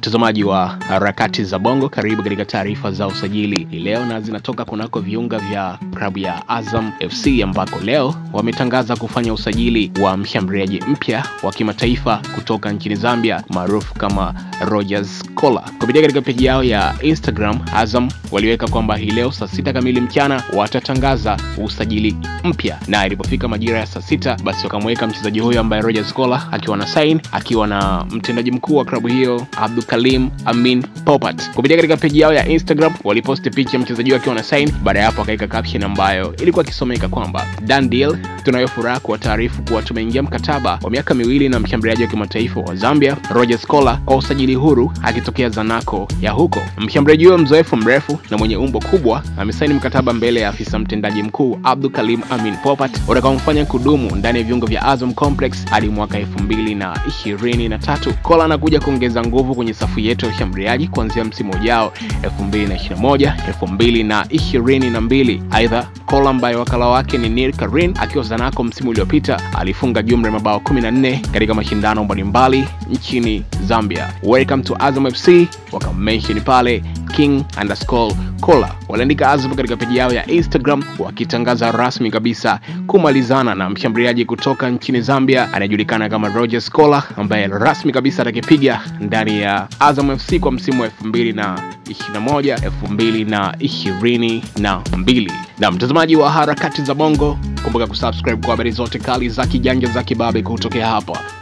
Mtazamaji wa harakati za bongo, karibu katika taarifa za usajili leo, na zinatoka kunako viunga vya klabu ya Azam FC ambako leo wametangaza kufanya usajili wa mshambuliaji mpya wa kimataifa kutoka nchini Zambia maarufu kama Rodgers Kola. Kupitia katika peji yao ya Instagram, Azam waliweka kwamba hii leo saa 6 kamili mchana watatangaza usajili mpya, na ilipofika majira ya saa 6 basi wakamweka mchezaji huyo ambaye Rodgers Kola akiwa na sign akiwa na mtendaji mkuu wa klabu hiyo Abdul Kalim Amin Popat. Kupitia katika peji yao ya Instagram waliposti picha ya mchezaji akiwa na sign, baada ya hapo akaweka caption ambayo ilikuwa ikisomeka kwamba "Done deal, tunayo furaha kwa taarifu kuwa tumeingia mkataba wa miaka miwili na mshambuliaji wa kimataifa wa Zambia Rodgers Kola kwa usajili huru akitokea Zanaco ya huko. Mshambuliaji huyo mzoefu mrefu na mwenye umbo kubwa amesaini mkataba mbele ya afisa mtendaji mkuu Abdul Kalim Amin Popat utakaomfanya kudumu ndani ya viungo vya Azam Complex hadi mwaka 2023. Kola anakuja kuongeza nguvu kwenye safu yetu ya mshambuliaji kuanzia msimu ujao 2021-2022. Aidha, Kola ambaye wakala wake ni Neil Karin akiwa Zanaco msimu uliopita alifunga jumla ya mabao 14 katika mashindano mbalimbali nchini Zambia. Welcome to Azam FC, wakamention pale King_Kola. Waliandika Azam katika peji yao ya Instagram wakitangaza rasmi kabisa kumalizana na mshambuliaji kutoka nchini Zambia anajulikana kama Rodgers Kola, ambaye rasmi kabisa atakipiga ndani ya Azam FC kwa msimu 2021-2022. Na mtazamaji wa harakati za bongo, kumbuka kusubscribe kwa habari zote kali za kijanja za kibabe kutokea hapa